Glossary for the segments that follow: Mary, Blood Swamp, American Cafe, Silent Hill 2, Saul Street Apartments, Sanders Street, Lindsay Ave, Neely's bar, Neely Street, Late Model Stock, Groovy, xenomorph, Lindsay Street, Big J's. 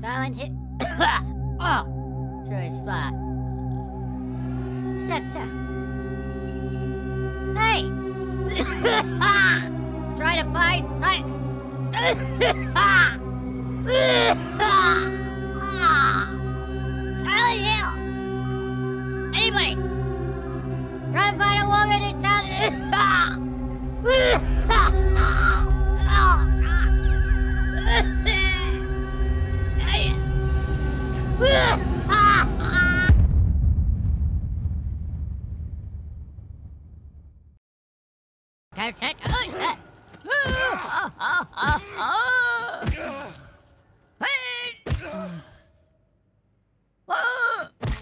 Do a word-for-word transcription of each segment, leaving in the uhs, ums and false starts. Silent Hill. Oh, sure spot. Set, set. Hey! Try to find Silent. Silent Hill. Anybody? Try to find a woman in Silent.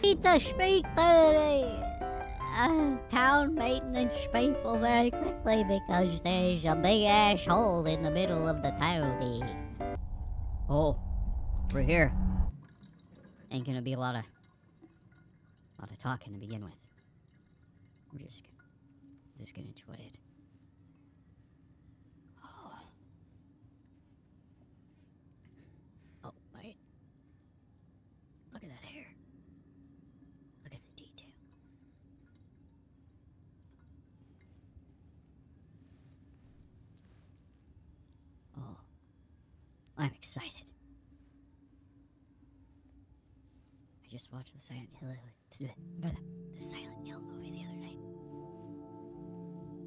Need to speak to the uh, town maintenance people very quickly because there's a big ass hole in the middle of the town. Oh, we're here. Ain't gonna be a lot of, a lot of talking to begin with. We're just gonna, just gonna enjoy it. Oh, oh my! Look at that hair. Look at the detail. Oh, I'm excited. I just watched the Silent Hill, the Silent Hill movie the other night.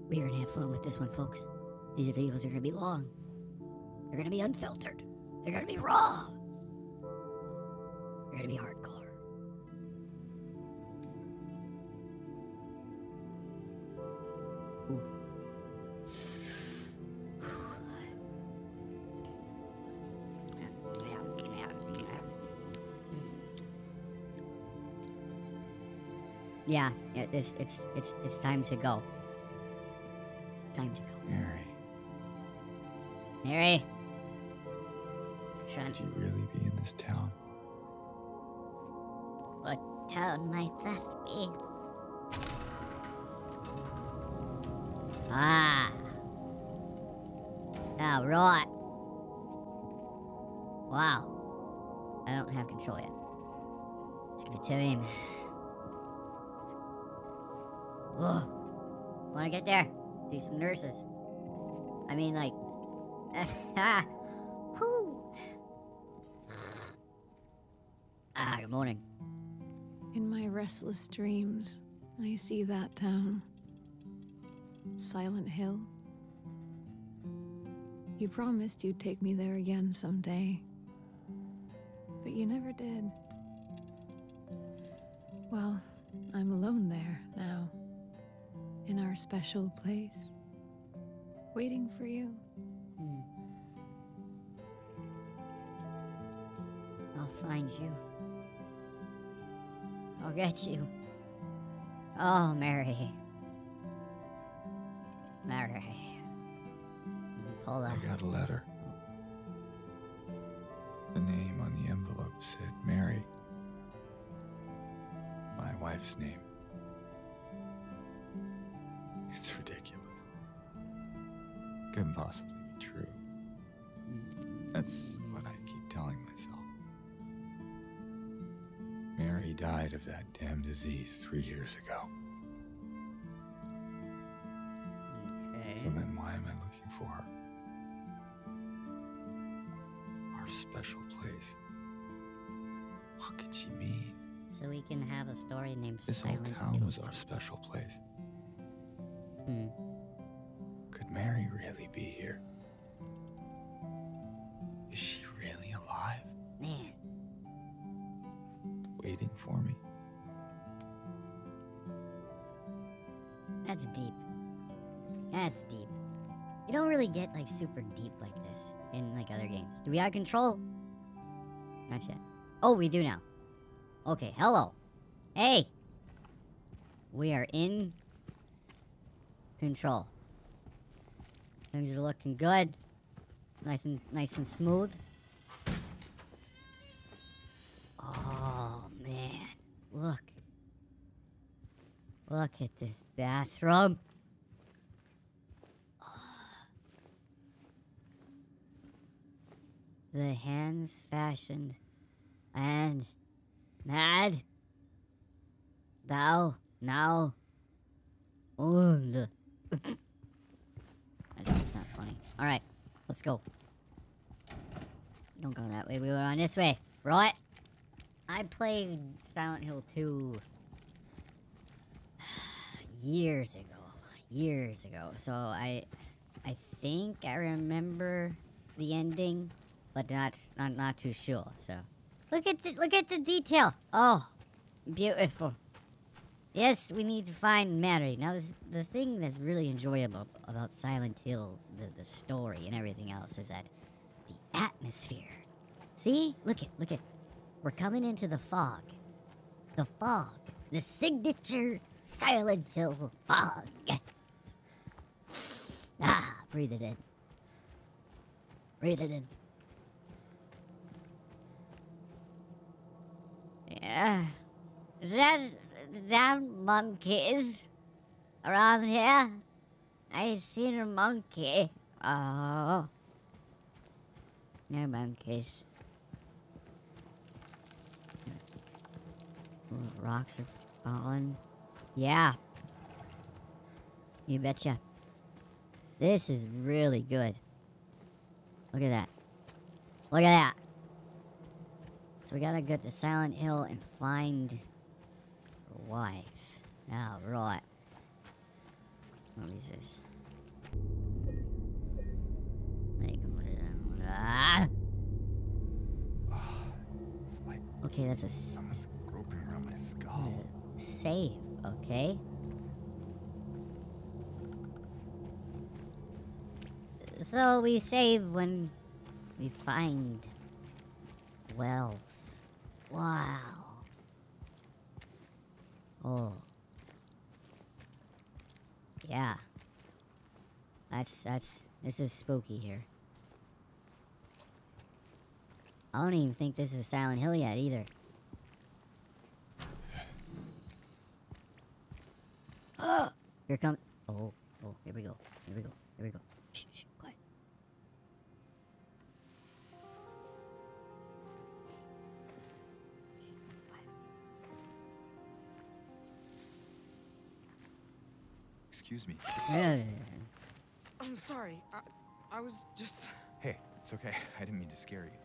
We're gonna have fun with this one, folks. These videos are gonna be long. They're gonna be unfiltered. They're gonna be raw. They're gonna be hardcore. Ooh. Yeah, it's it's it's it's time to go. Time to go. Mary. Mary. Should you really be in this town? What town might that be? Ah. All right. Wow. I don't have control yet. Just give it to him. Whoa. Wanna get there? See some nurses. I mean, like. Ah, good morning. In my restless dreams, I see that town. Silent Hill. You promised you'd take me there again someday. But you never did. Well, I'm alone there now. In our special place, waiting for you. Mm. I'll find you. I'll get you. Oh, Mary. Mary. Pull up. I got a letter. The name on the envelope said Mary. My wife's name. It's ridiculous. Couldn't possibly be true. That's what I keep telling myself. Mary died of that damn disease three years ago. Okay. So then why am I looking for her? Our special place. What could she mean? So we can have a story named Silent Hill. This whole town was our special place. Could Mary really be here? Is she really alive? Man. Waiting for me? That's deep. That's deep. You don't really get, like, super deep like this in, like, other games. Do we have control? Not yet. Oh, we do now. Okay, hello. Hey! We are in... control. Things are looking good. Nice and nice and smooth. Oh man. Look. Look at this bathroom. Oh. The hands fashioned and mad, thou now old. That's not funny. All right, let's go. Don't go that way. We were on this way, right? I played Silent Hill two years ago. Years ago. So I, I think I remember the ending, but not not not too sure. So look at the, look at the detail. Oh, beautiful. Yes, we need to find Mary. Now, this, the thing that's really enjoyable about Silent Hill, the, the story and everything else, is that the atmosphere. See? Look it, look it. We're coming into the fog. The fog. The signature Silent Hill fog. Ah, breathe it in. Breathe it in. Yeah. That... damn monkeys around here. I seen a monkey. Oh, no monkeys. Ooh, rocks are falling. Yeah, you betcha. This is really good. Look at that. Look at that. So we gotta go to Silent Hill and find wife. Now, oh, right. What is this? It's like okay, that's a. Someone's groping around my skull. Save, okay. So we save when we find Wells. Wow. Oh. Yeah. That's, that's, this is spooky here. I don't even think this is Silent Hill yet, either. Oh! Here comes, oh, oh, here we go, here we go, here we go. Shh, shh, quiet. Excuse me. I'm sorry. I, I was just... Hey, it's okay. I didn't mean to scare you.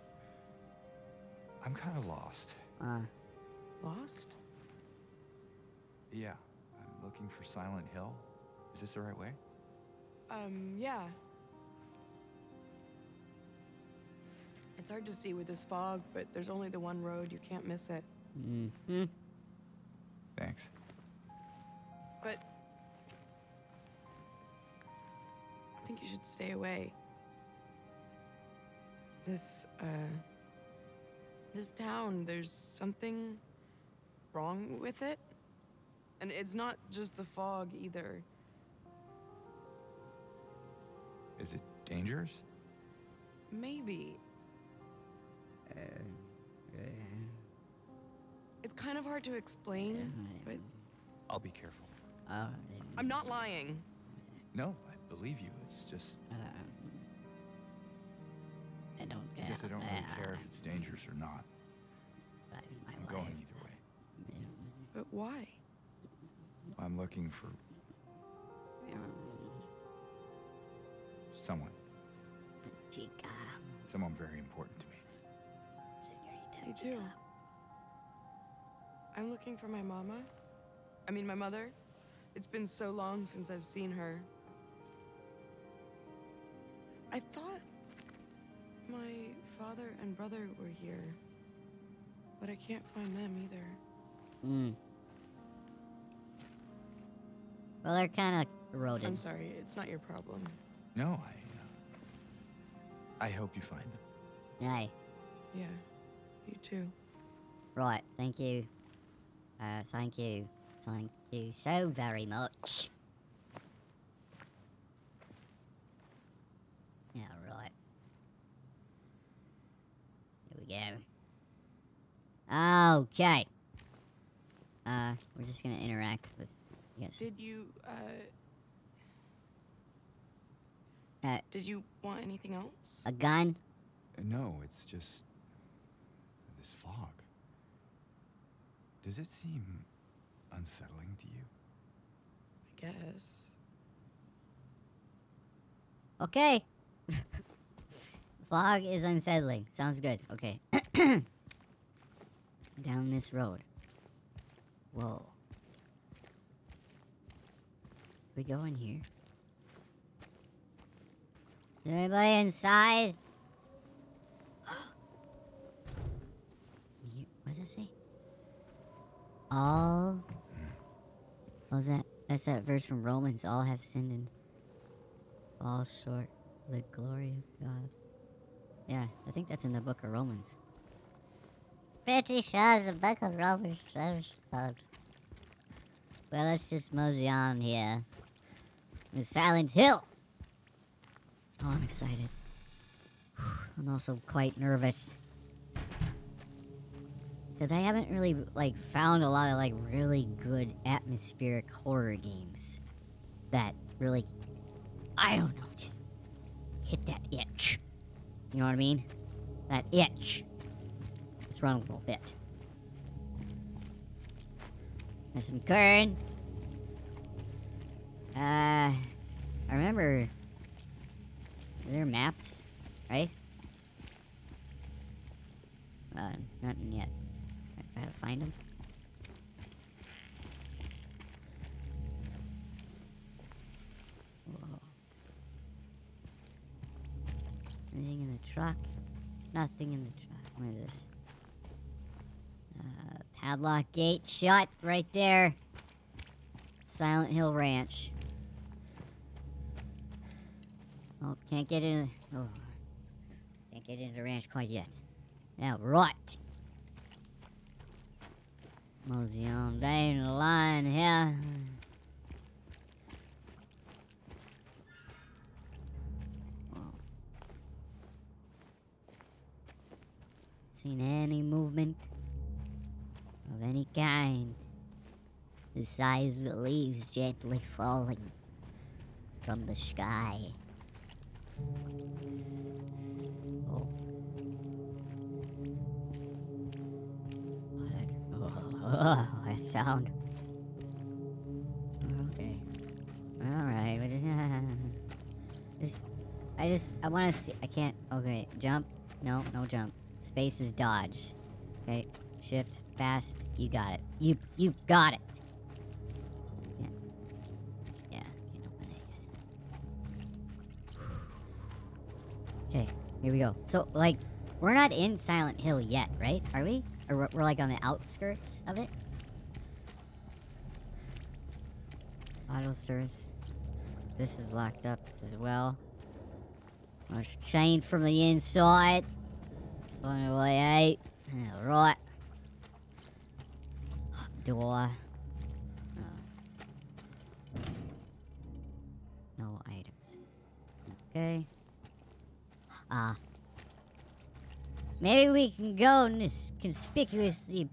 I'm kind of lost. Uh, lost? Yeah. I'm looking for Silent Hill. Is this the right way? Um, yeah. It's hard to see with this fog, but there's only the one road. You can't miss it. Mm-hmm. Thanks. But... I think you should stay away. This, uh... this town, there's something wrong with it. And it's not just the fog, either. Is it dangerous? Maybe. Uh, uh, it's kind of hard to explain, but... I'll be careful. Uh, I'm not lying. No. Believe you. It's just. Uh, I don't. I guess I don't really uh, care if it's dangerous or not. I'm wife. going either way. But why? I'm looking for someone. Chica. Someone very important to me. You too. I'm looking for my mama. I mean, my mother. It's been so long since I've seen her. I thought my father and brother were here, but I can't find them either. Hmm. Well, they're kind of eroded. I'm sorry, it's not your problem. No, I, uh, I hope you find them. Aye. Yeah, you too. Right, thank you. Uh, thank you. Thank you so very much. Yeah, right. Here we go. Okay. Uh, we're just gonna interact with... Yes. Did you, uh... Uh... Did you want anything else? A gun? Uh, no, it's just... this fog. Does it seem unsettling to you? I guess. Okay. Fog is unsettling. Sounds good. Okay. Down this road. Whoa. We go in here. Is anybody inside? What does it say? All. What was that? That's that verse from Romans. All have sinned and fall short of the glory of God. Yeah, I think that's in the book of Romans. Pretty sure the book of Romans. Well, let's just mosey on here. It's Silent Hill. Oh, I'm excited. I'm also quite nervous. Because I haven't really, like, found a lot of, like, really good atmospheric horror games that really, I don't know, just hit that itch. You know what I mean? That itch. Let's run a little bit. There's some current. Uh, I remember... There are maps, right? Uh, nothing yet. I gotta find them. Whoa. Anything in the truck? Nothing in the truck. What is this? Uh, padlock gate shut right there. Silent Hill Ranch. Oh, can't get in. Oh, can't get into the ranch quite yet. Now, right. Mosey on down the line here. Whoa. Seen any movement of any kind. The size of leaves gently falling from the sky. Oh. What? Oh, that sound. Okay. Alright. Just, I just, I wanna see, I can't, okay. Jump. No, no jump. Space is dodge. Okay. Shift. Fast. You got it. You, you got it. Here we go. So, like, we're not in Silent Hill yet, right? Are we? Or we're, we're like, on the outskirts of it? Auto service. This is locked up as well. Let's chain from the inside. Find a way out. Alright. Door. Oh. No items. Okay. Uh, maybe we can go in this conspicuously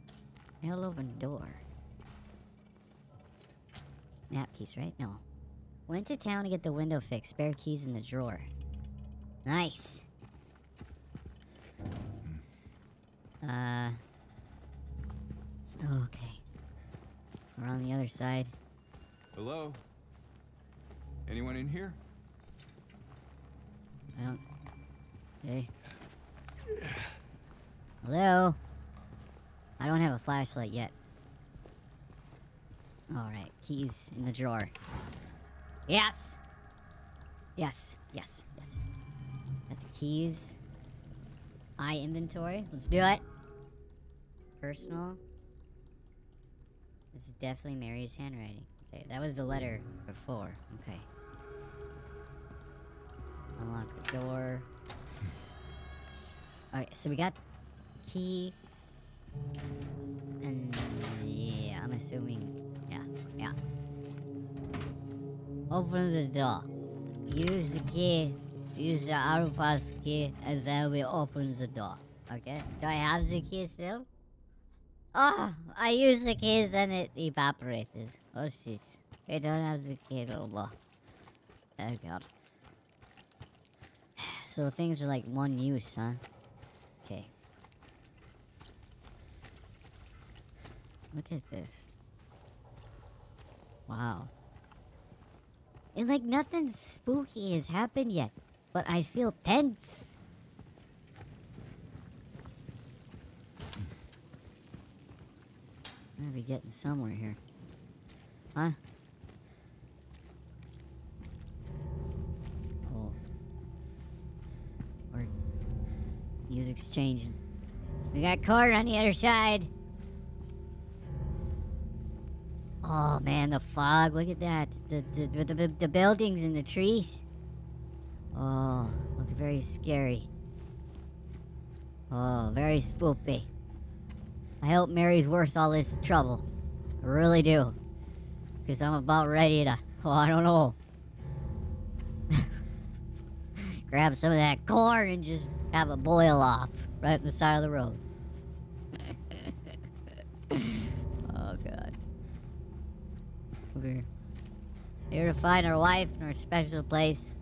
held open door. That piece, right? No. Went to town to get the window fixed. Spare keys in the drawer. Nice. Uh. Okay. We're on the other side. Hello? Anyone in here? I don't... Hey. Hello? I don't have a flashlight yet. Alright, keys in the drawer. Yes! Yes, yes, yes. Got the keys. I inventory. Let's do it. Personal. This is definitely Mary's handwriting. Okay, that was the letter before. Okay. Unlock the door. Alright, so we got key, and yeah, I'm assuming, yeah, yeah. Open the door. Use the key, use the arrow pass key, and then we open the door. Okay, do I have the key still? Oh, I used the keys and it evaporated. Oh shit, I don't have the key no more. Oh god. So things are like one use, huh? Okay. Look at this. Wow. And like nothing spooky has happened yet, but I feel tense. We're getting somewhere here. Huh? Oh. Or music's changing. We got court on the other side. Oh man, the fog, look at that. The the the, the buildings and the trees. Oh, look very scary. Oh, very spoopy. I hope Mary's worth all this trouble. I really do. Because I'm about ready to... Oh, I don't know. Grab some of that corn and just have a boil off. Right on the side of the road. Oh, God. We're here to find our wife and our special place.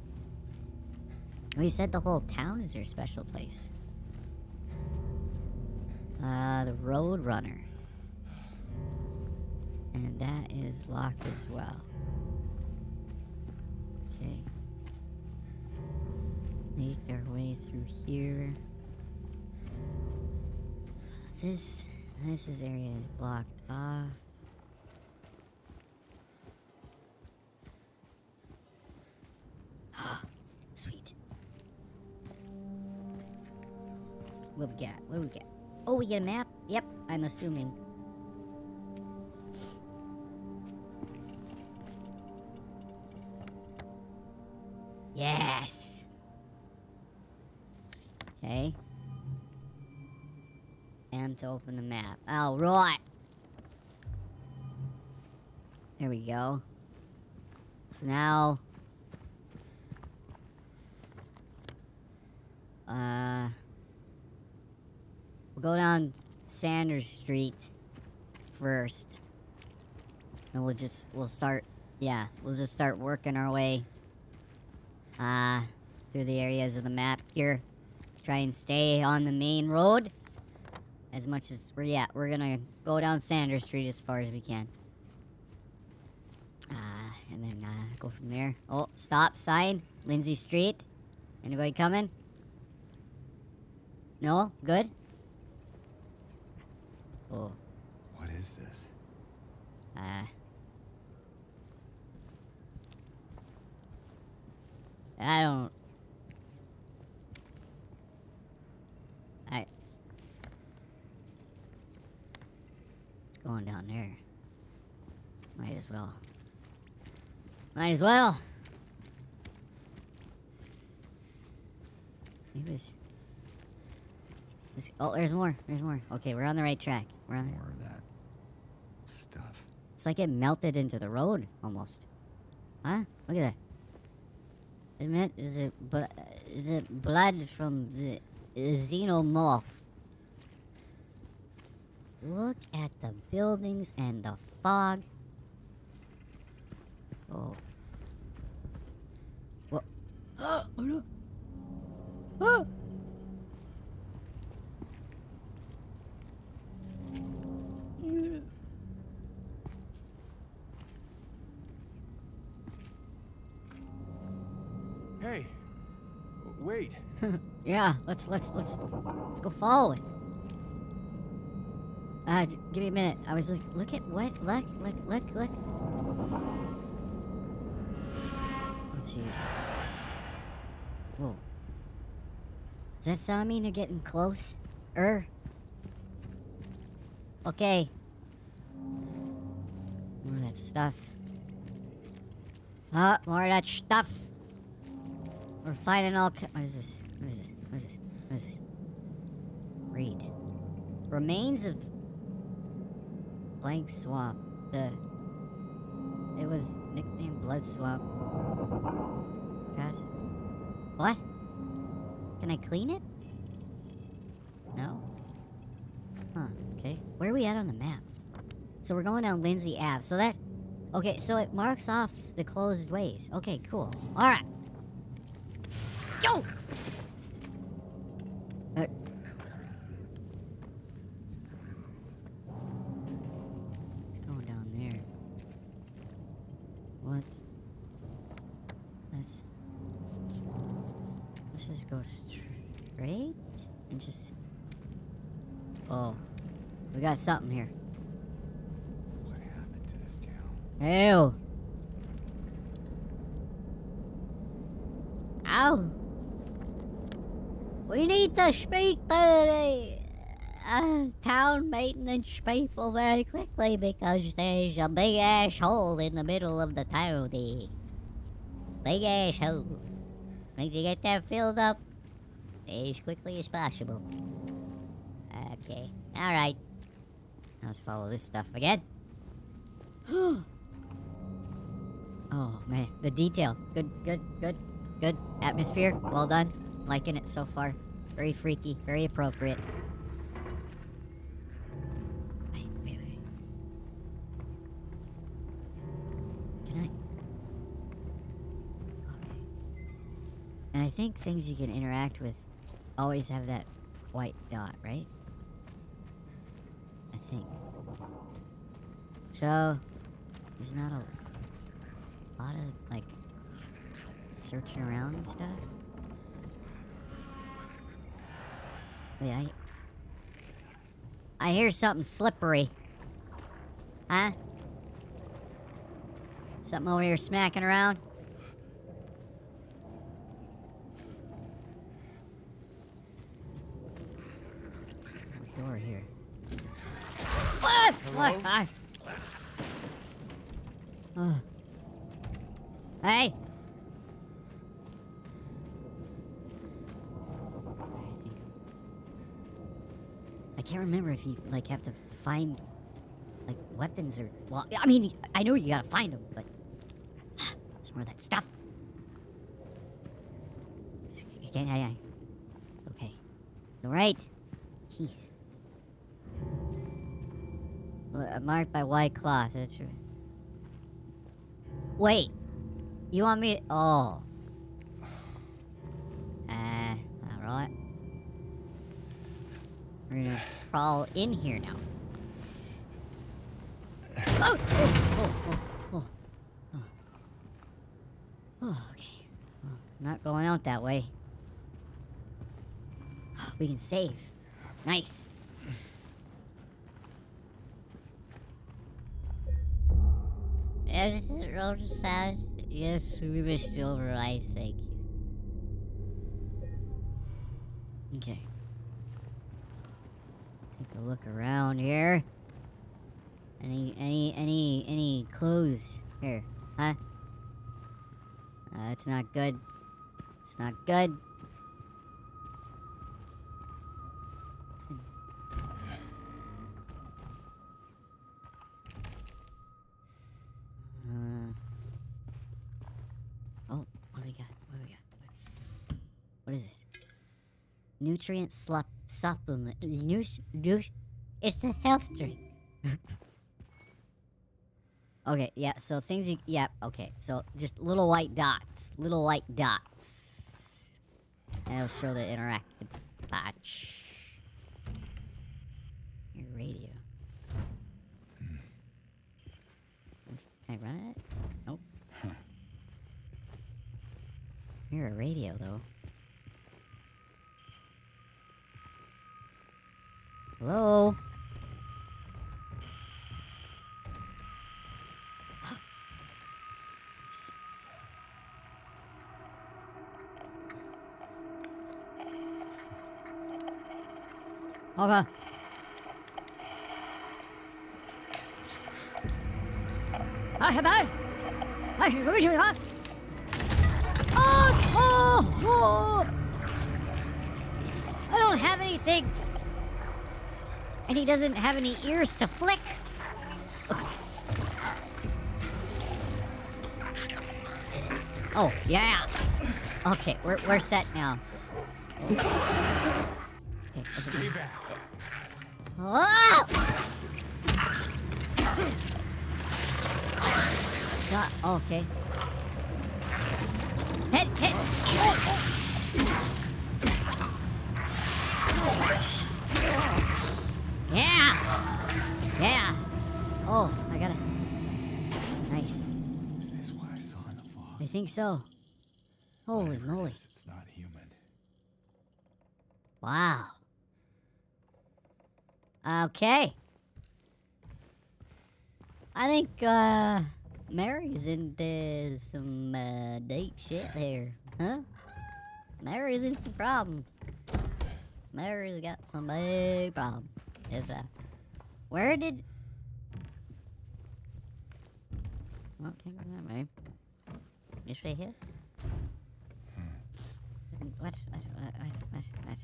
We said the whole town is her special place. Uh, the Road Runner. And that is locked as well. Okay. Make our way through here. This, this is area is blocked off. Ah, sweet. What we got? What do we got? Oh, we get a map? Yep, I'm assuming. Yes! Okay. And to open the map. All right! There we go. So now... Uh... We'll go down Sanders Street first. And we'll just, we'll start, yeah, we'll just start working our way uh, through the areas of the map here. Try and stay on the main road as much as, we're, yeah, we're gonna go down Sanders Street as far as we can. Uh, and then uh, go from there. Oh, stop sign, Lindsay Street. Anybody coming? No? Good? Oh. What is this? Uh. I don't. I. It's going down there. Might as well. Might as well. Maybe it's. Oh, there's more. There's more. Okay, we're on the right track. We're on the more of that stuff. It's like it melted into the road almost. Huh? Look at that. Admit, is it bl is it blood from the xenomorph? Look at the buildings and the fog. Oh. What? Oh no! Oh. Hey, wait. Yeah, let's let's let's let's go follow it. Ah, uh, give me a minute. I was like, look at what, look, look, look, look. Oh jeez. Whoa. Does that sound mean they're getting close? Er. Okay. More of that stuff. Ah, uh, more of that stuff. We're finding all ki- What is this? What is this? What is this? What is this? Read. Remains of... Blank Swamp. The... It was nicknamed Blood Swamp. Guys. What? Can I clean it? No? Huh, okay. Where are we at on the map? So we're going down Lindsay Avenue. So that... Okay, so it marks off the closed ways. Okay, cool. Alright. Yo! Uh. just go straight and just... Oh. We got something here. What happened to this town? Ew. Ow. We need to speak to the uh, town maintenance people very quickly because there's a big ass hole in the middle of the town. Big ass hole. We need to get that filled up as quickly as possible. Okay, alright. Let's follow this stuff again. Oh man, the detail. Good, good, good, good. Atmosphere, well done. Liking it so far. Very freaky, very appropriate. Wait, wait, wait. Can I? Okay. And I think things you can interact with always have that white dot, right? I think. So, there's not a lot of, like, searching around and stuff. Wait, I... I hear something slippery. Huh? Something over here smacking around? What door here? What? What? I... Oh. Hey! I can't remember if you, like, have to find, like, weapons or... Well, I mean, I know you gotta find them, but... There's more of that stuff. Just, I can't, I, I... Okay. Alright. Jeez. L marked by white cloth, that's right. Wait. You want me to... Oh. Uh, alright. We're gonna crawl in here now. Oh! Oh! Oh! Oh! Oh! Oh! Okay. Well, I'm not going out that way. We can save. Nice. There's the road sounds. Yes, we were still right. Thank you. Okay. Take a look around here. Any, any, any, any clues here, huh? Uh, that's not good. It's not good. Uh, oh, what do we got? What do we got? What is this? Nutrient slop. Supplement. It's a health drink. Okay, yeah, so things you... Yeah, okay. So, just little white dots. Little white dots. And it'll show the interactive patch. Your radio. Can I run it? Nope. You're a radio, though. Hello? Okay. I have that. I should reach it, huh? Oh, oh, oh! I don't have anything. And he doesn't have any ears to flick. Oh, yeah. Okay, we're, we're set now. Okay, stay back. Whoa! Not, okay. Hit, hit. Oh. Yeah! Yeah! Oh, I gotta... Nice. Is this what I saw in the fog? I think so. Holy moly. It's not human. Wow. Okay. I think, uh, Mary's into some, uh, deep shit here, huh? Mary's in some problems. Mary's got some big problems. If, uh, where did... Well, can't go that way. Just right here? What? What? What? What? What?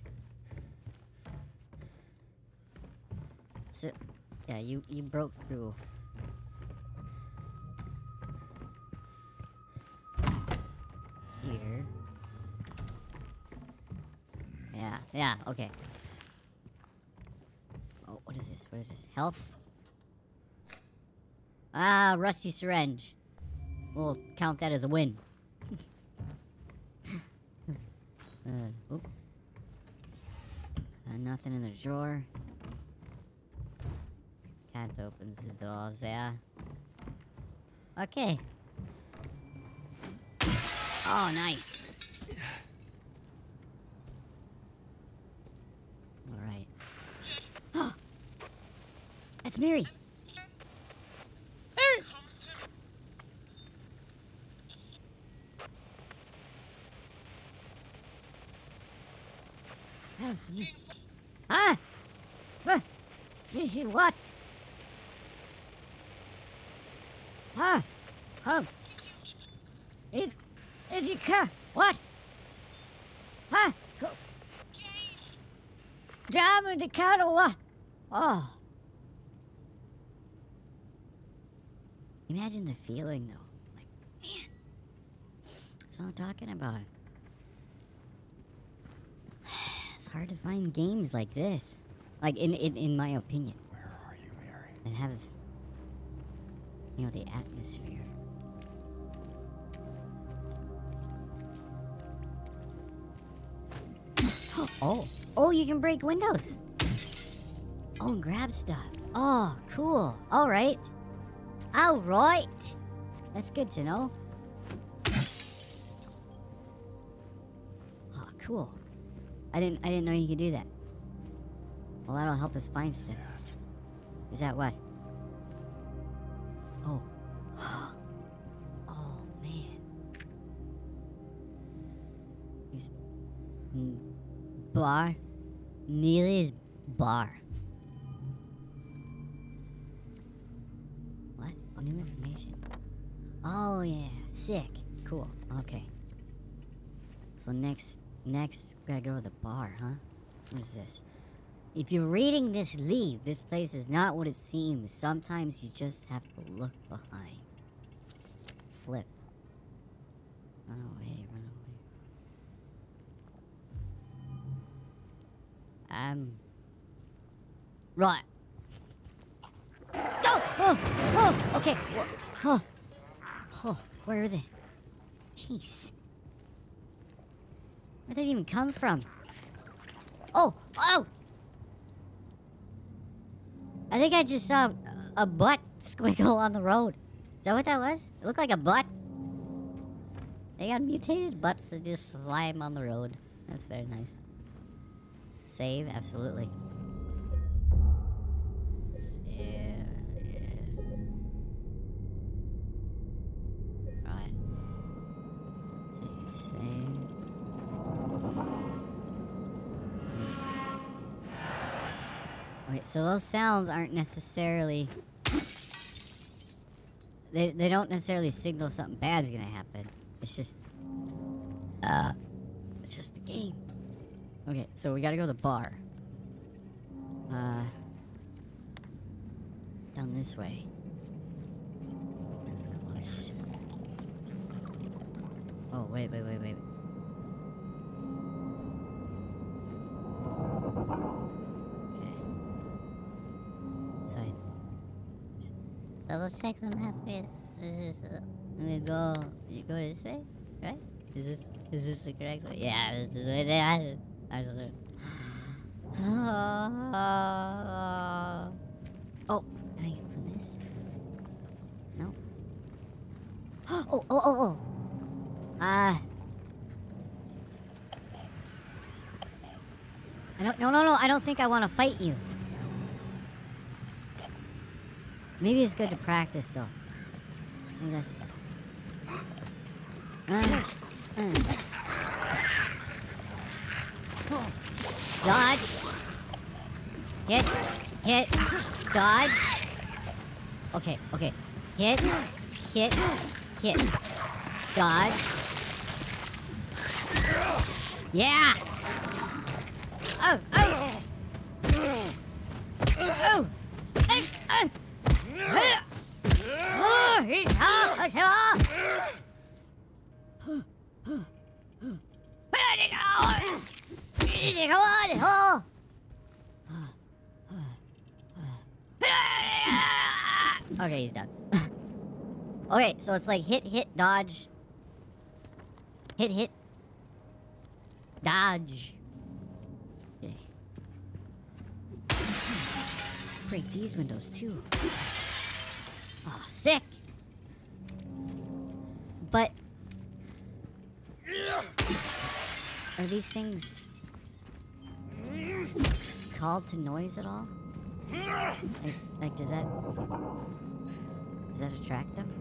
So, yeah, you, you broke through. Here. Yeah, yeah, okay. Oh, what is this? What is this? Health? Ah, rusty syringe. We'll count that as a win. uh, oh. Uh, nothing in the drawer. Cat opens his doors, yeah. Okay. Oh, nice. Alright. Oh! That's Mary! Mary! That was me. Huh? F- fishy what? Huh? Huh? It- Did you come? What? Huh? Go. Drive in the car or what? Oh. Imagine the feeling, though. Like, man. That's what I'm talking about. It's hard to find games like this. Like, in, in, in my opinion. Where are you, Mary? And have, you know, the atmosphere. Oh. Oh, you can break windows. Oh, and grab stuff. Oh, cool. All right. All right. That's good to know. Oh, cool. I didn't I didn't know you could do that. Well, that'll help us find stuff. Is that what? Oh. Oh, man. He's... Mm. Bar? Neely's bar. What? Oh, new information. Oh, yeah. Sick. Cool. Okay. So next, next, we gotta go to the bar, huh? What is this? If you're reading this, leave. This place is not what it seems. Sometimes you just have to look behind. Flip. Run away, run away. Um. Right. Oh! Oh! Oh! Okay. Oh. Oh. Where are they? Jeez. Where did they even come from? Oh! Oh! I think I just saw a, a butt squiggle on the road. Is that what that was? It looked like a butt. They got mutated butts that just slime on the road. That's very nice. Save, absolutely. Save, yeah. Right. Save. Wait, so those sounds aren't necessarily... They, they don't necessarily signal something bad's gonna happen. It's just... Uh... It's just the game. Okay, so we gotta go to the bar. Uh... Down this way. That's close. Oh, wait, wait, wait, wait. Okay. So I... Double check them halfway. This is... Uh, we go... You go this way? Right? Is this... Is this the correct way? Yeah, this is the way they are. Oh, can I get from this? No. Oh, oh, oh, oh. Ah. Uh, I don't, no, no, no, I don't think I want to fight you. Maybe it's good to practice, though. Maybe that's... Uh, uh. Dodge. Hit. Hit. Dodge. Okay, okay. Hit. Hit. Hit. Dodge. Yeah! Oh! Oh! Oh! Oh! Oh! He's off! Okay, he's done. Okay, so it's like hit, hit, dodge. Hit, hit. Dodge. Okay. Break these windows too. Aw, oh, sick! But... Are these things... called to noise at all? Like, like does that... Does that attract them?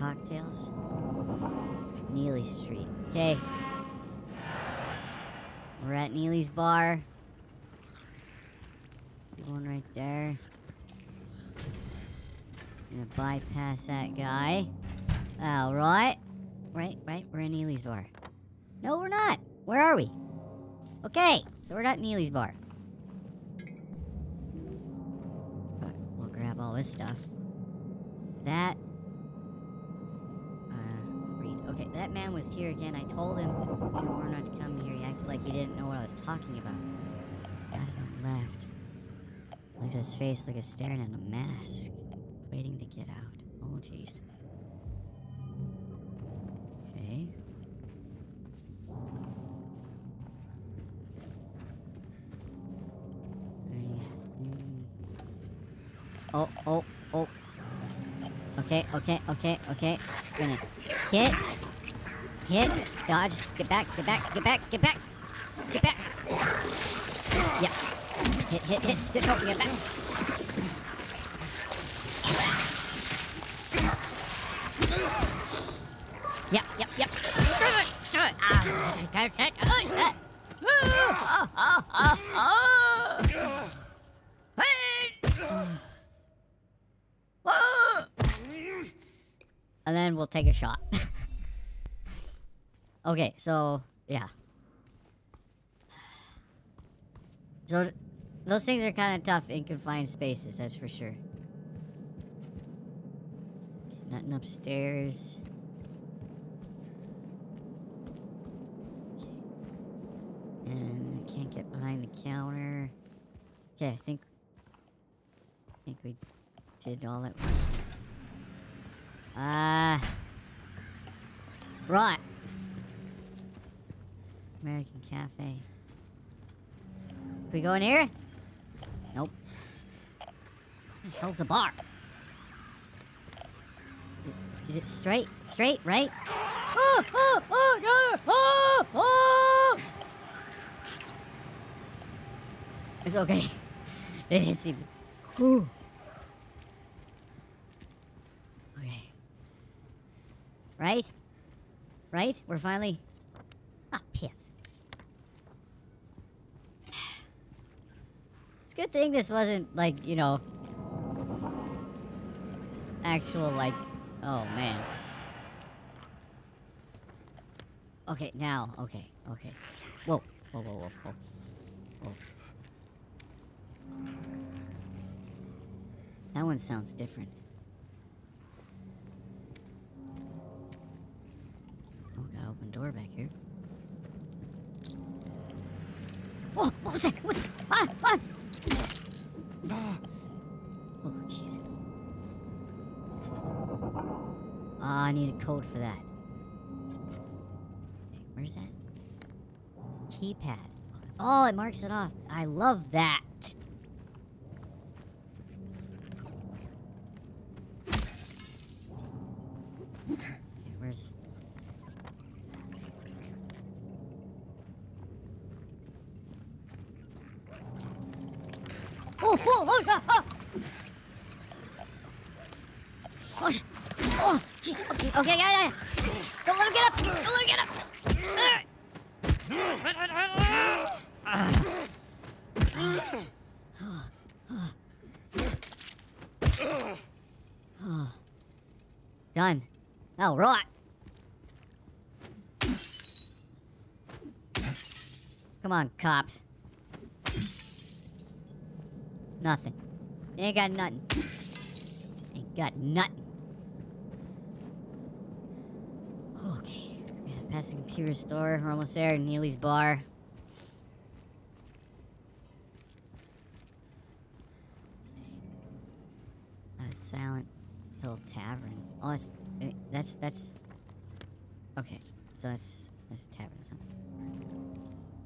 Cocktails? Neely Street. Okay. We're at Neely's bar. Going right there. Gonna bypass that guy. All right. Right, right, we're in Neely's bar. No, we're not. Where are we? Okay, so we're at Neely's bar. But we'll grab all this stuff. That... Okay, that man was here again. I told him you were not to come here. He acted like he didn't know what I was talking about. Got him left. Looked at his face like he's staring at a mask. Waiting to get out. Oh, jeez. Okay. Oh, oh, oh. Okay, okay, okay, okay. Gonna hit. Hit. Dodge. Get back, get back, get back, get back. Get back. Yeah. Hit, hit, hit. Get back. Get back. Yep, yep, yep. And then we'll take a shot. Okay, so, yeah. So, th those things are kind of tough in confined spaces, that's for sure. Nothing upstairs. Okay. And I can't get behind the counter. Okay, I think... I think we did all that work. Uh... Right. American Cafe. Can we go in here? Nope. What the hell's a bar? Is, is it straight? Straight, right? Oh, oh, oh, oh, oh, oh. It's okay. It is even. Ooh. Okay. Right? Right? We're finally... Ah, piss. It's a good thing this wasn't, like, you know... Actual, like... Oh, man. Okay, now. Okay, okay. Whoa. Whoa, whoa, whoa, whoa. Whoa. That one sounds different. Oh, got an open door back here. Oh, what was that? What was that? Ah, ah! Oh, jeez. Ah, I need a code for that. Okay, where's that? Keypad. Oh, it marks it off. I love that. Okay, where's... Oh, jeez. Okay, okay, yeah, yeah. Don't let him get up. Don't let him get up. Oh. Done. All right. Come on, cops. Nothing. Ain't got nothing. Ain't got nothing. Okay. Past the computer store. We're almost there. Neely's bar. A Silent Hill Tavern. Oh, that's... That's... That's... Okay. So that's... That's tavern. That's not...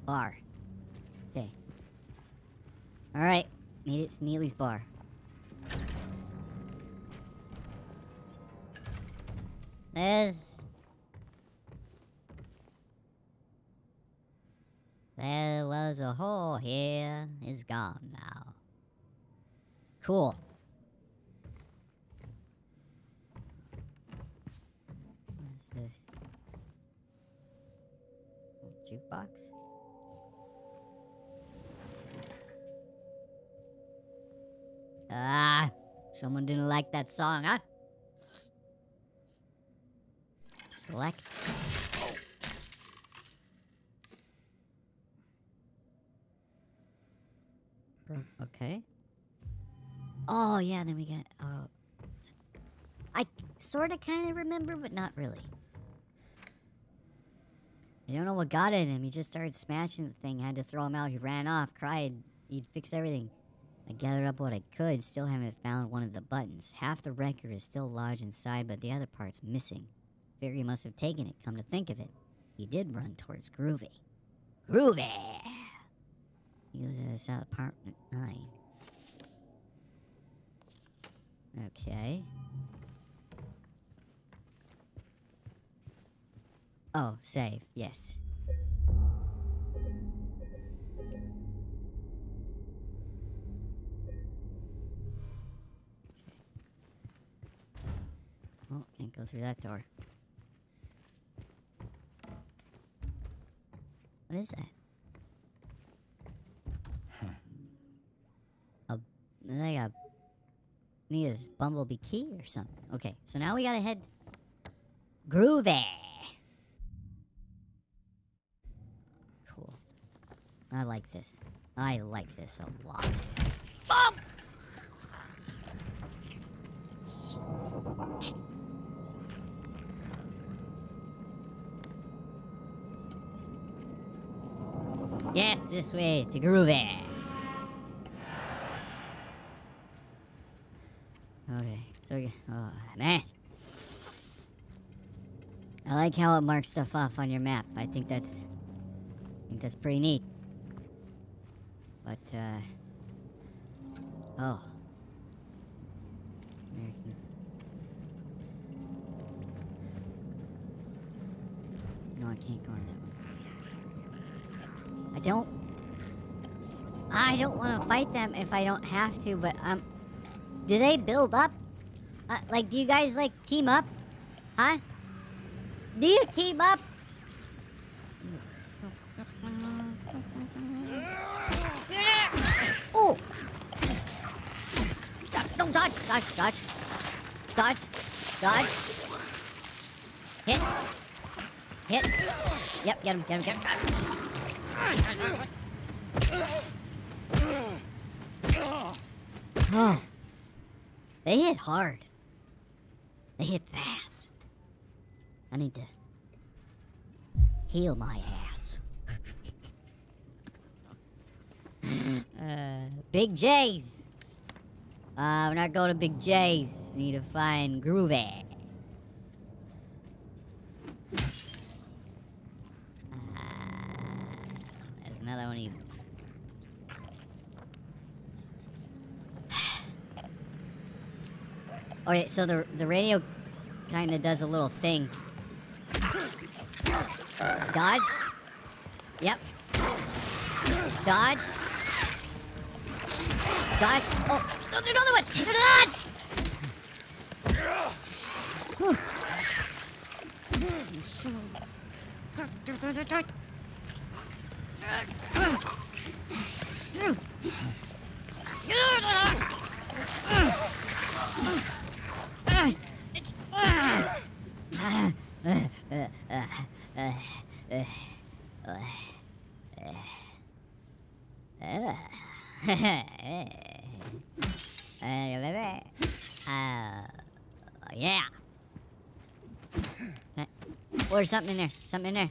Bar. Okay. Alright. Made it to Neely's bar. There's... There was a hole here. It's gone now. Cool. What's this? Jukebox? Ah, someone didn't like that song, huh? Select. Okay. Oh, yeah, then we got... Oh. I sort of kind of remember, but not really. I don't know what got in him. He just started smashing the thing. I had to throw him out. He ran off, cried. He'd fix everything. I gathered up what I could, still haven't found one of the buttons. Half the record is still lodged inside, but the other part's missing. Figure he must have taken it, come to think of it. He did run towards Groovy. Groovy! He was at South Apartment nine. Okay. Oh, save, yes. Oh, can't go through that door. What is that? Huh. A, like a... Need a bumblebee key or something. Okay, so now we gotta head... Groovy! Cool. I like this. I like this a lot. Oh! Yes, this way to Groovy. Okay, okay. Oh, man. I like how it marks stuff off on your map. I think that's... I think that's pretty neat. But, uh... Oh. American... No, I can't go in that way. I don't... I don't want to fight them if I don't have to, but, um... Do they build up? Uh, like, do you guys, like, team up? Huh? Do you team up? Oh! Don't dodge! Dodge, dodge. Dodge. Dodge. Hit. Hit. Yep, get him, get him, get him. Oh. They hit hard. They hit fast. I need to heal my ass. uh, Big J's. Uh, we're not going to Big J's. Need to find Groovy. Another one of you. Okay, so the the radio kinda does a little thing. Dodge. Yep. Dodge. Dodge. Oh, there's another one. There's something in there. Something in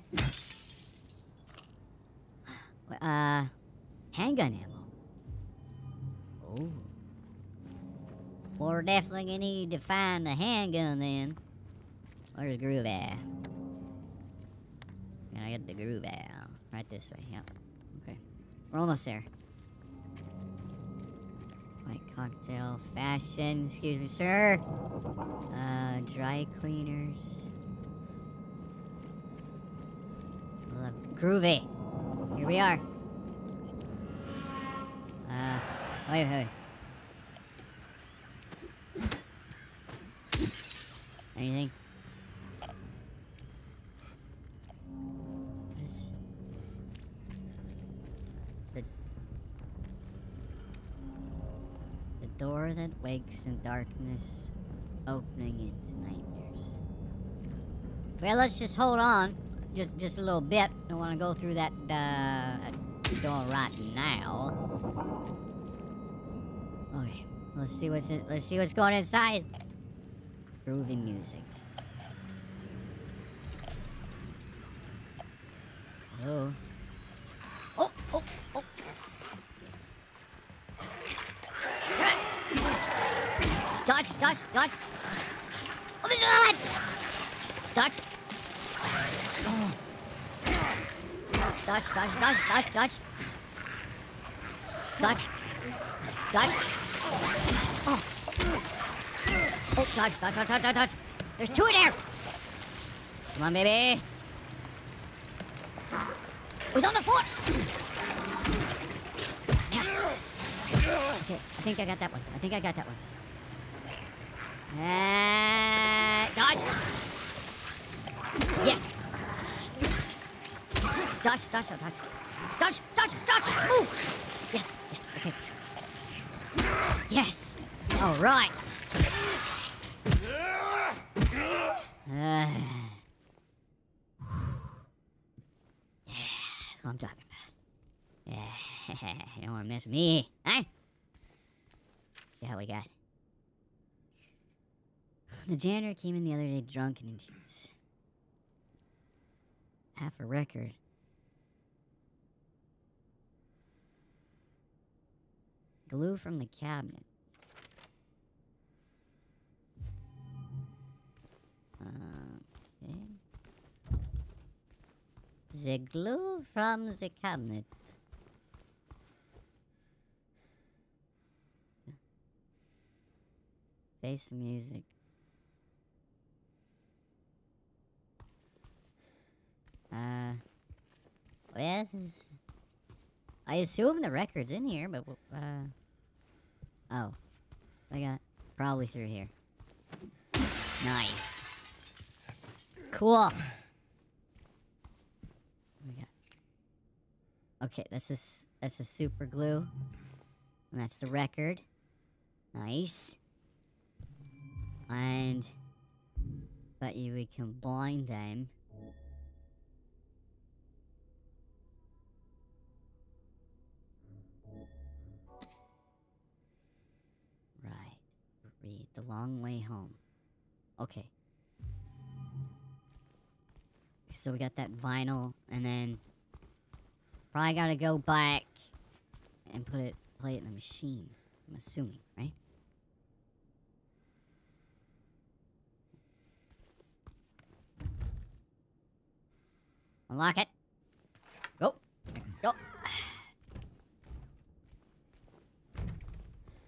there. Uh, handgun ammo. Ooh. We're definitely gonna need to find the handgun then. Where's Groovy? I got the Groovy. Right this way. Yep. Okay. We're almost there. Like cocktail fashion. Excuse me, sir. Uh, dry cleaners. Groovy. Here we are. Uh, wait, wait, wait. Anything? What is... The... The door that wakes in darkness, opening into nightmares. Well, let's just hold on. Just, just a little bit. Don't want to go through that uh, door right now. Okay, let's see what's in, let's see what's going inside. Groovy music. Hello. Oh, oh, oh. Dodge, dodge, dodge. Oh, there's another one. Dodge. Dodge, dodge, dodge, dodge, dodge. Dodge. Dodge. Oh. Oh, dodge, dodge, dodge, dodge, dodge. There's two in there. Come on, baby. Who's on the floor? Yeah. Okay, I think I got that one. I think I got that one. Uh, dodge. Yes. Dodge, dodge, dodge, dodge, dodge, dodge, move! Yes, yes, okay. Yes! All right! Uh, yeah, that's what I'm talking about. Yeah, you don't want to mess with me, huh? Yeah, we got. The janitor came in the other day drunk and confused. Half a record. Glue from the cabinet. Uh, okay. The glue from the cabinet. Bass music. Uh, well, this is... I assume the record's in here, but... Uh, Oh, I got probably through here. Nice. Cool. We got. Okay, that's this. That's a super glue, and that's the record. Nice. And but you we combine them. Read The Long Way Home. Okay. So we got that vinyl, and then probably gotta go back and put it, play it in the machine. I'm assuming, right? Unlock it. Go. Go.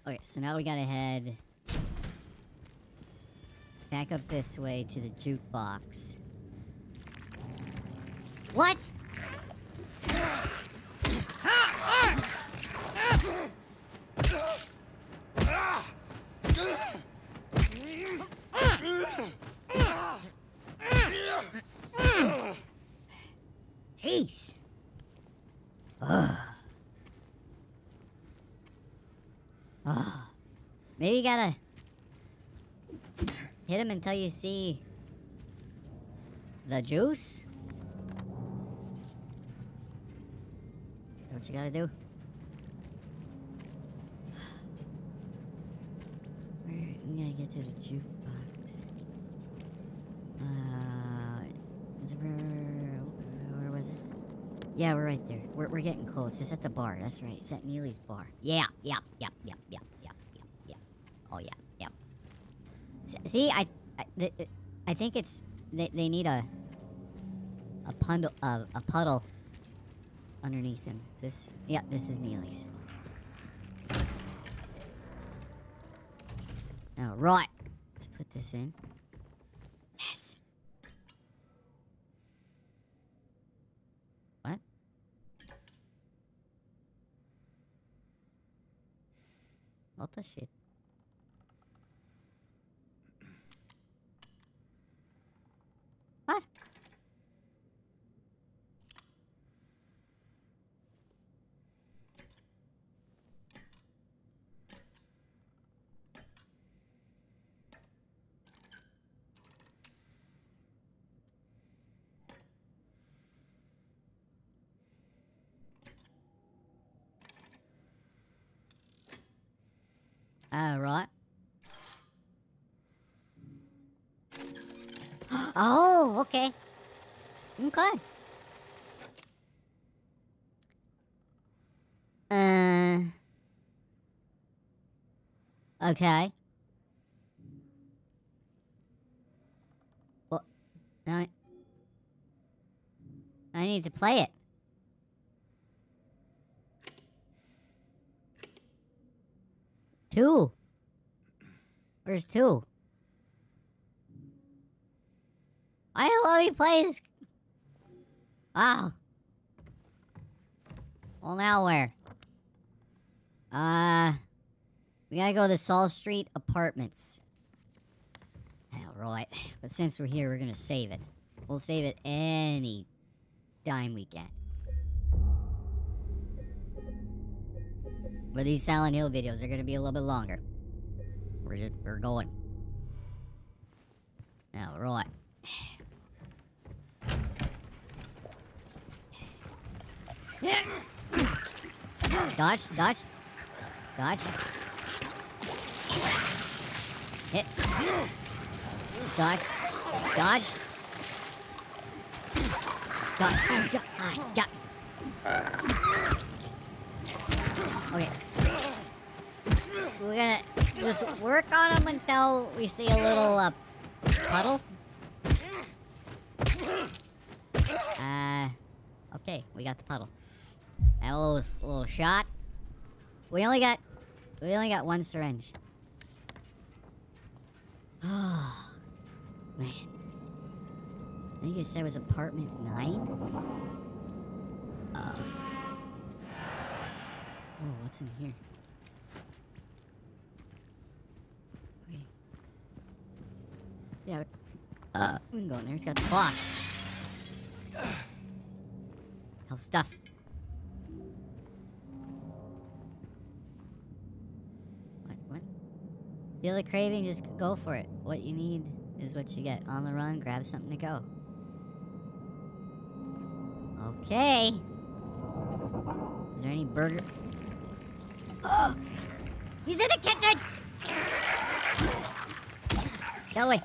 Okay, so now we gotta head back up this way to the jukebox. What? Ugh. Oh. Maybe you gotta hit him until you see the juice? What you gotta do? Where you gotta get to the jukebox. Uh, is it where, where was it? Yeah, we're right there. We're we're getting close. It's at the bar. That's right. It's at Neely's bar. Yeah, yeah, yeah, yeah, yeah, yeah, yeah, yeah. Oh yeah, yeah. See, I, I, I think it's they they need a a puddle uh, a puddle. Underneath him. Is this? Yeah, this is Neely's. All right. Let's put this in. Yes. What? What the shit? What? All right. Oh, okay. Okay. Uh. Okay. Well, I I need to play it. Two. Where's two? I don't let me play this. Wow. Well, now where? Uh, we gotta go to Saul Street Apartments. Alright. But since we're here, we're gonna save it. We'll save it any dime we get. But these Silent Hill videos are gonna be a little bit longer. We're just, we're going. All right. Dodge, dodge, dodge. Hit. Dodge, dodge. Dodge. Okay. We're gonna just work on him until we see a little, uh, puddle. Uh, okay, we got the puddle. That little, little shot. We only got, we only got one syringe. Oh, man. I think it said it was apartment nine? Uh. Oh, what's in here? Yeah, uh, we can go in there. He's got the clock. Health stuff. What? What? Feel the craving? Just go for it. What you need is what you get. On the run, grab something to go. Okay. Is there any burger? Oh! He's in the kitchen. Get away.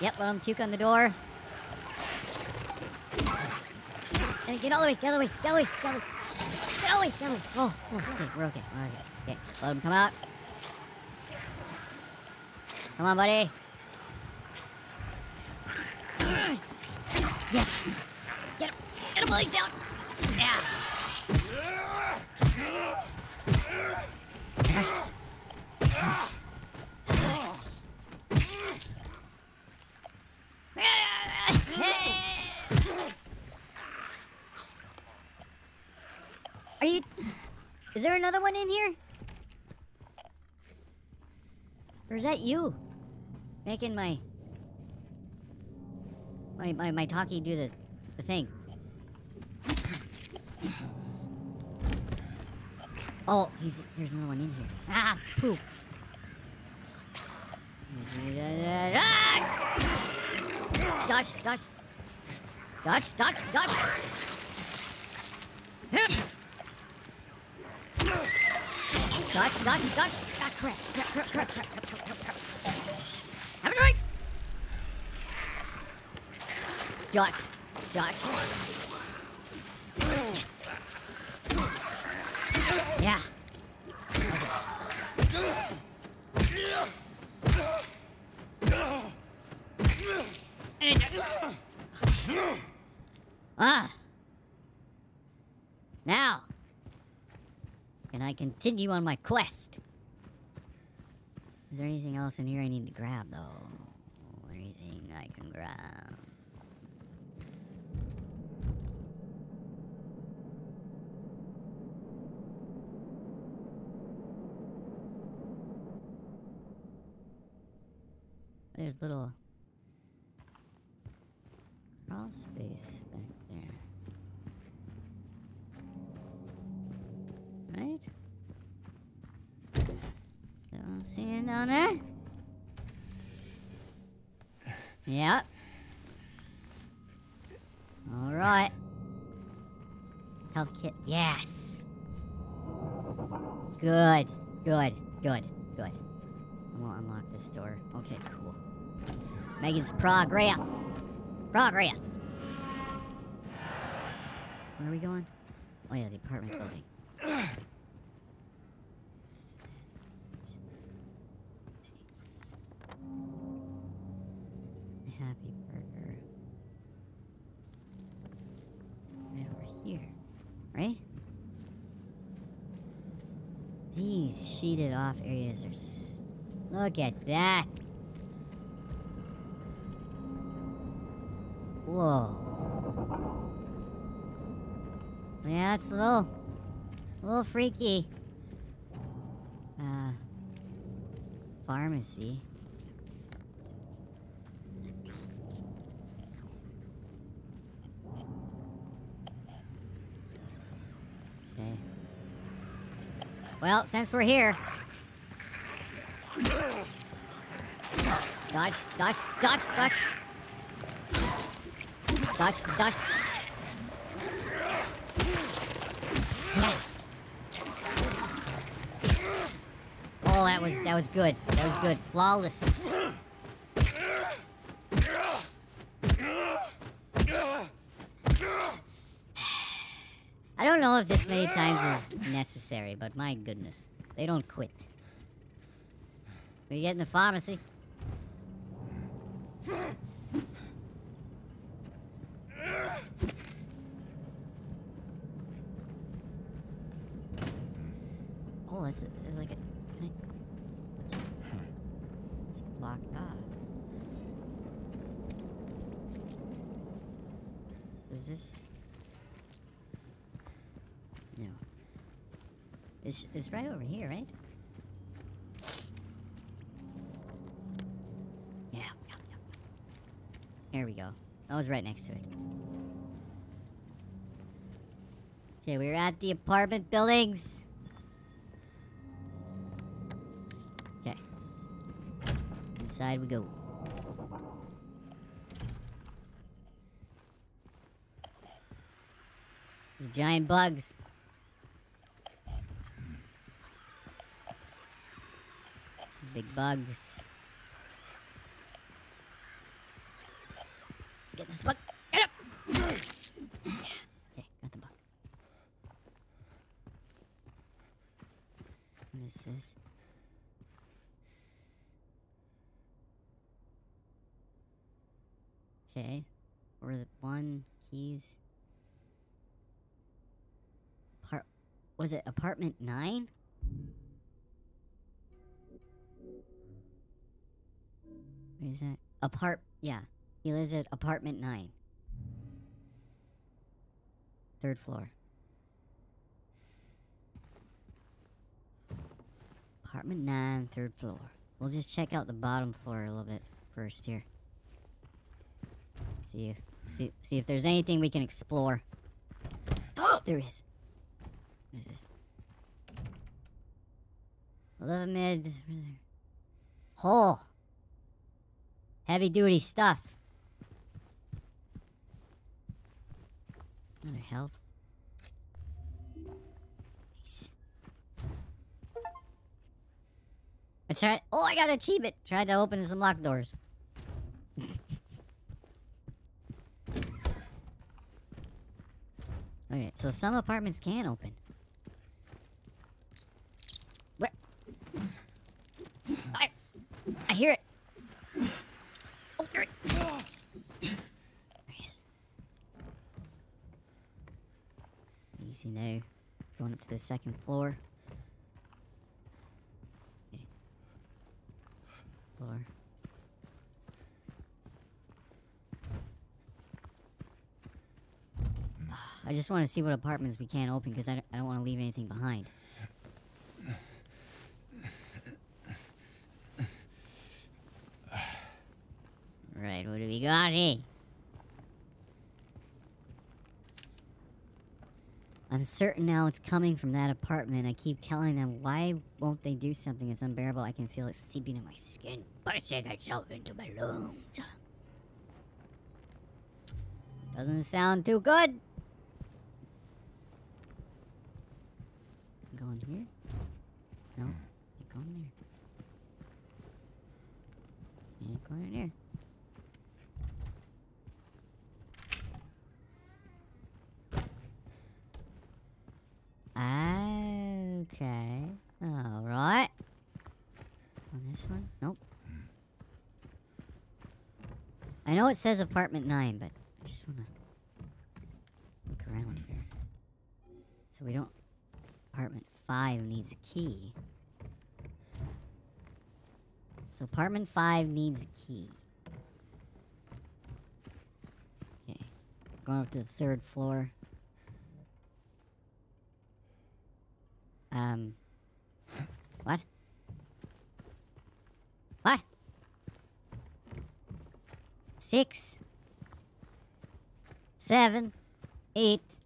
Yep, let him puke on the door. And get all the way, get all the way, get all the way, get all the way. Get all the way, get all the way. Oh, oh, okay, we're okay, we're okay. Okay, let him come out. Come on, buddy. Yes. Get him, get him while he's down. Yeah. Are you... Is there another one in here? Or is that you? Making my... My, my, my talkie do the, the thing. Oh, he's, there's another one in here. Ah, poop. Ah! Dodge, dodge. Dodge, dodge, dodge. Dodge, dodge, dodge. Ah, crap, crap, crap, crap, crap, crap, crap, crap. Have a drink. Dodge, dodge. Yes. Yeah. Okay. Ah. Now. Can I continue on my quest? Is there anything else in here I need to grab, though? Anything I can grab? There's little crawl space back there. Right? Don't see it down there? Yep. Alright. Health kit. Yes! Good. Good. Good. Good. I will unlock this door. Okay, cool. Megan's progress. Progress. Where are we going? Oh yeah, the apartment building. The Happy Burger. Right over here. Right? These sheeted off areas are so... Look at that. Whoa. Yeah, it's a little... A little freaky. Uh... Pharmacy. Okay. Well, since we're here... Dodge, dodge, dodge, dodge! Dodge, dodge. Yes. Oh, that was that was good. That was good. Flawless. I don't know if this many times is necessary, but my goodness, they don't quit. We get in the pharmacy. Oh, it's, it's like a... It's blocked off. Is this... No. It's, it's right over here, right? Yeah, yeah, yeah. There we go. I was right next to it. Okay, we're at the apartment buildings. Inside we go. These giant bugs. Some big bugs. Get this bug. Get up! Okay, got the bug. What is this? Okay, or the one keys. Part was it apartment nine? What is that apart? Yeah, he lives at apartment nine, third floor. Apartment nine, third floor. We'll just check out the bottom floor a little bit first here. See if, see, see if there's anything we can explore. Oh, there is. What is this? eleven minutes. Whole. Heavy duty stuff. Another health. Nice. I tried. Oh, I got an achievement. Tried to open some locked doors. Okay, so some apartments can open. Where? I, I hear it. Oh, there it is. There he is. Easy now. Going up to the second floor. Okay. Floor. I just want to see what apartments we can't open because I don't, I don't want to leave anything behind. Alright, what do we got here? I'm certain now it's coming from that apartment. I keep telling them, why won't they do something? It's unbearable. I can feel it seeping in my skin, bursting itself into my lungs. Doesn't sound too good. Go in here? No. Can't go in there. Can't go in there. Okay. Alright. On this one? Nope. I know it says apartment nine, but I just wanna look around here. So we don't... Apartment five needs a key. So apartment five needs a key. Okay. Going up to the third floor. Um. What? What? Six. Seven. Eight.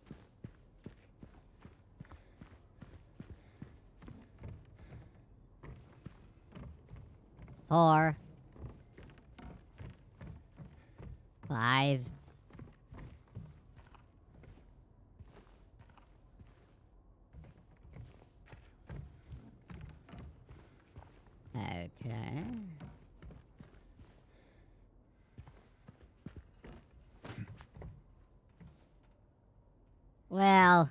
Four. Five. Okay. Well.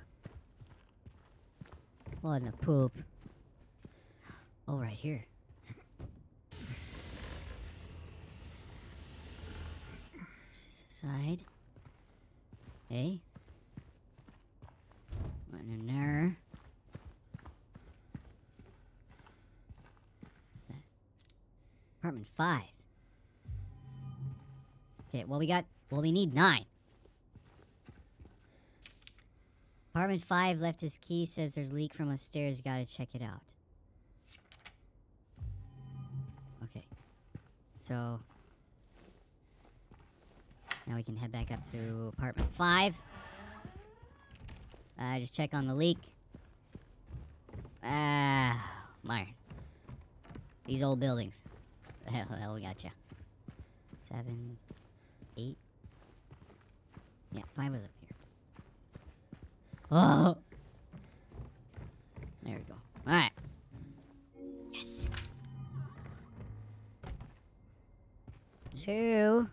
What in the poop. Oh, right here. Side. Okay. Went in there. Apartment five. Okay, well we got, well we need nine. Apartment five left his key, says there's a leak from upstairs, gotta check it out. Okay. So... now we can head back up to apartment five. Uh, just check on the leak. Ah, uh, my. These old buildings. Hell, hell, gotcha. Seven, eight. Yeah, five was up here. Oh! There we go. Alright. Yes! Two.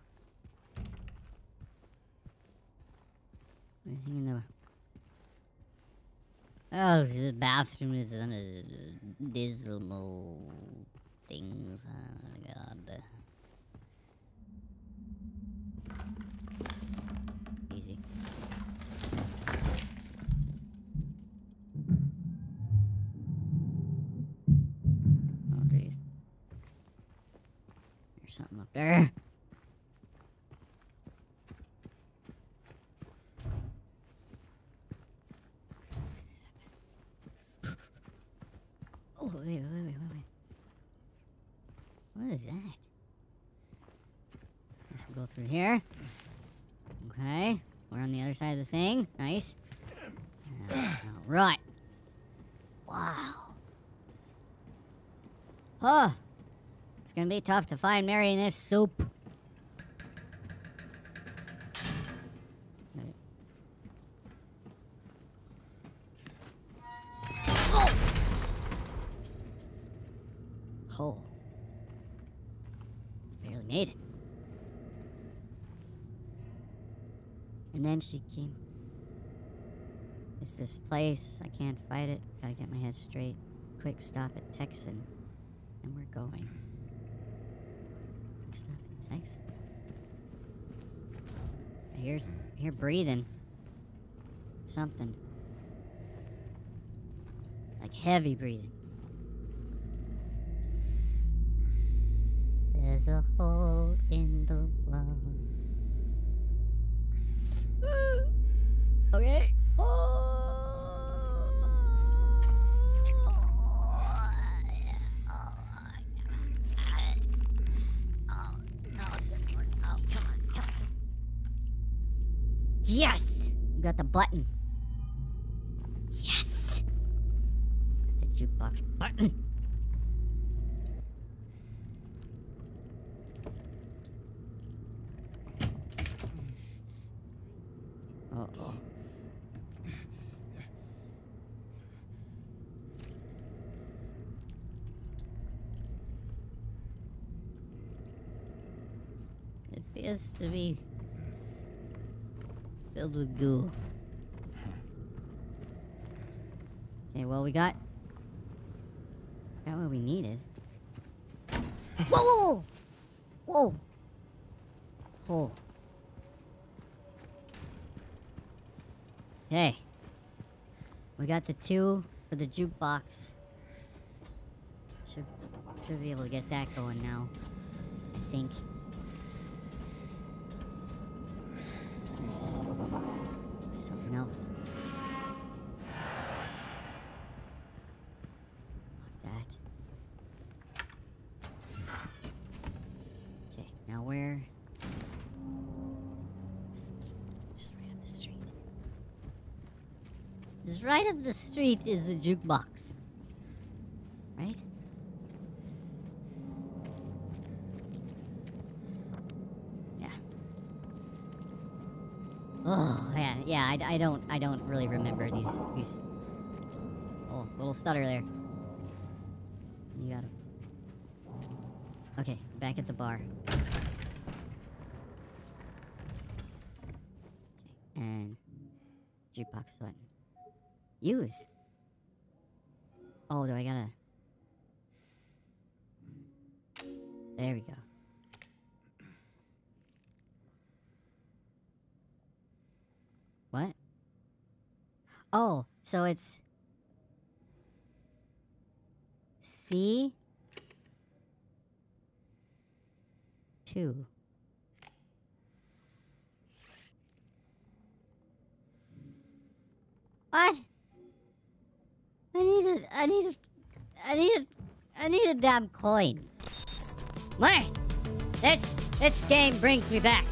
Anything in the... Oh, the bathroom is under uh, dismal things. Oh, God. Easy. Oh, jeez. There's something up there. Wait, wait, wait, wait, wait. What is that? Let's go through here. Okay. We're on the other side of the thing. Nice. Uh, all right. Wow. Huh. It's gonna be tough to find Mary in this soup. Oh! Oh. Barely made it. And then she came. It's this place. I can't fight it. Gotta get my head straight. Quick stop at Texan. And we're going. Quick stop at Texan. I hear, I hear breathing. Something. Like heavy breathing. There's a hole in the wall. Okay. Yes! We got the button. Yes! The jukebox button. Uh-oh. It appears to be filled with goo. Okay, well, we got... Got what we needed. Whoa! Whoa! Whoa. Okay. We got the two for the jukebox. Should, should be able to get that going now. I think. There's something else. Like that. Okay, now where? Just right up the street. Just right up the street is the jukebox. Right? Oh yeah, yeah. I, I don't, I don't really remember these, these. Oh, little stutter there. You got him. Okay, back at the bar. Okay, and jukebox button. Use. Oh, do I gotta? There we go. What? Oh, so it's... C... two. What? I need a... I need a... I need a... I need a damn coin. Man! This... This game brings me back.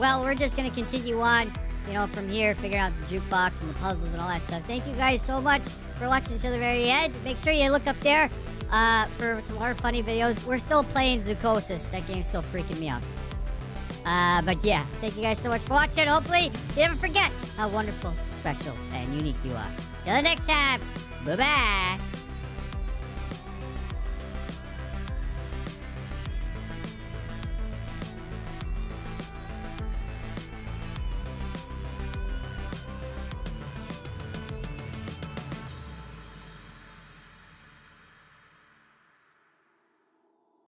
Well, we're just gonna continue on... You know, from here, figure out the jukebox and the puzzles and all that stuff. Thank you guys so much for watching till the very end. Make sure you look up there uh, for some more funny videos. We're still playing Zucosis. That game's still freaking me out. Uh, but yeah, thank you guys so much for watching. Hopefully, you never forget how wonderful, special, and unique you are. Till next time, bye-bye.